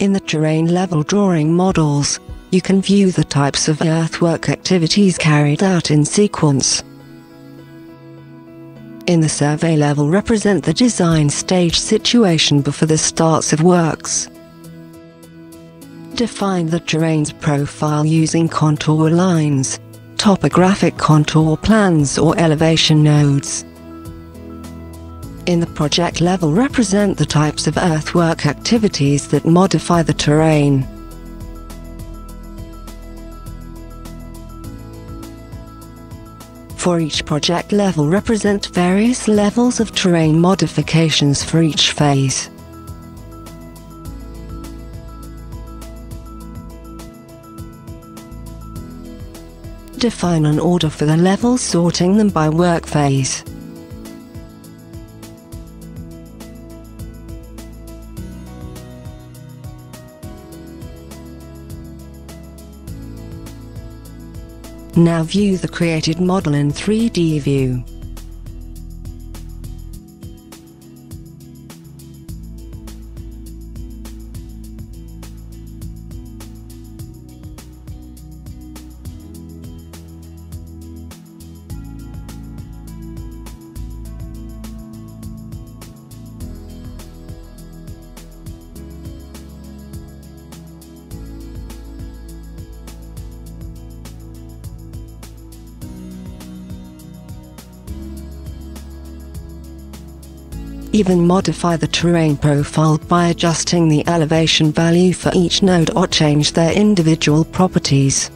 In the terrain level drawing models, you can view the types of earthwork activities carried out in sequence. In the survey level, represent the design stage situation before the starts of works. Define the terrain's profile using contour lines, topographic contour plans or elevation nodes. In the project level, represent the types of earthwork activities that modify the terrain. For each project level, represent various levels of terrain modifications for each phase. Define an order for the levels, sorting them by work phase. Now view the created model in 3D view. Even modify the terrain profile by adjusting the elevation value for each node or change their individual properties.